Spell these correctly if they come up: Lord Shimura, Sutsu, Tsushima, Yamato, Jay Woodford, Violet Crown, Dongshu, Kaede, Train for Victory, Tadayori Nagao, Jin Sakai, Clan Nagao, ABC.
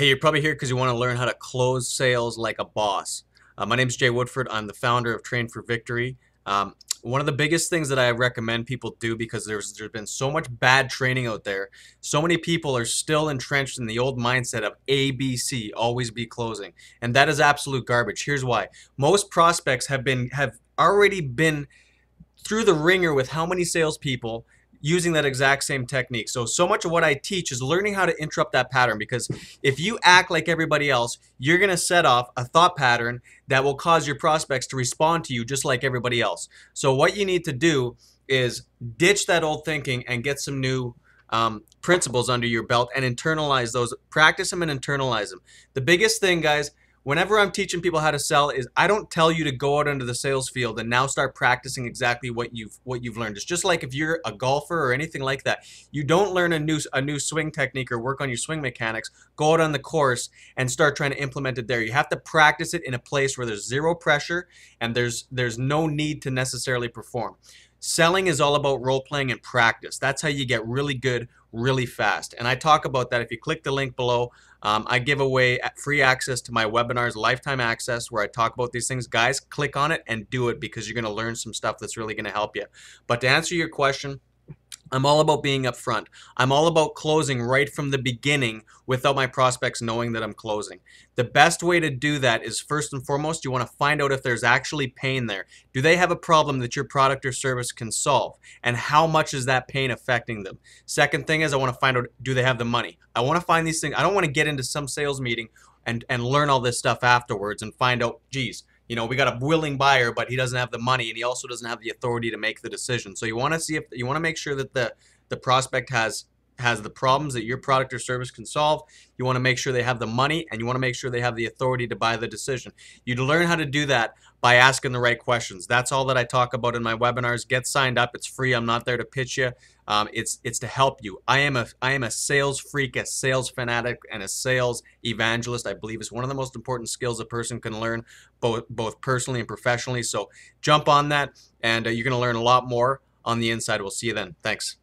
Hey, you're probably here because you want to learn how to close sales like a boss. My name is Jay Woodford. I'm the founder of Train for Victory. One of the biggest things that I recommend people do, because there's been so much bad training out there, so many people are still entrenched in the old mindset of ABC, always be closing, and that is absolute garbage. Here's why. Most prospects have already been through the ringer with how many salespeople using that exact same technique. So much of what I teach is learning how to interrupt that pattern, because if you act like everybody else, you're gonna set off a thought pattern that will cause your prospects to respond to you just like everybody else. So what you need to do is ditch that old thinking and get some new principles under your belt and internalize those, practice them and internalize them. The biggest thing, guys, whenever I'm teaching people how to sell, is I don't tell you to go out into the sales field and now start practicing exactly what you've learned. It's just like if you're a golfer or anything like that. You don't learn a new swing technique or work on your swing mechanics, go out on the course and start trying to implement it there. You have to practice it in a place where there's zero pressure and there's no need to necessarily perform. Selling is all about role-playing and practice. That's how you get really good really fast. And I talk about that. If you click the link below, I give away free access to my webinars, lifetime access, where I talk about these things. Guys, click on it and do it, because you're going to learn some stuff that's really going to help you. But to answer your question, I'm all about being upfront. I'm all about closing right from the beginning without my prospects knowing that I'm closing. The best way to do that is, first and foremost, you want to find out if there's actually pain there. Do they have a problem that your product or service can solve? And how much is that pain affecting them? Second thing is, I want to find out, do they have the money? I want to find these things. I don't want to get into some sales meeting and learn all this stuff afterwards and find out, geez, you know, we got a willing buyer, but he doesn't have the money, and he also doesn't have the authority to make the decision. So you want to see if you want to make sure that the prospect has the problems that your product or service can solve. You want to make sure they have the money, and you want to make sure they have the authority to buy the decision. You'd learn how to do that by asking the right questions. That's all that I talk about in my webinars. Get signed up; it's free. I'm not there to pitch you. It's to help you. I am a sales freak, a sales fanatic, and a sales evangelist. I believe is one of the most important skills a person can learn, both personally and professionally. So jump on that, and you're going to learn a lot more on the inside. We'll see you then. Thanks.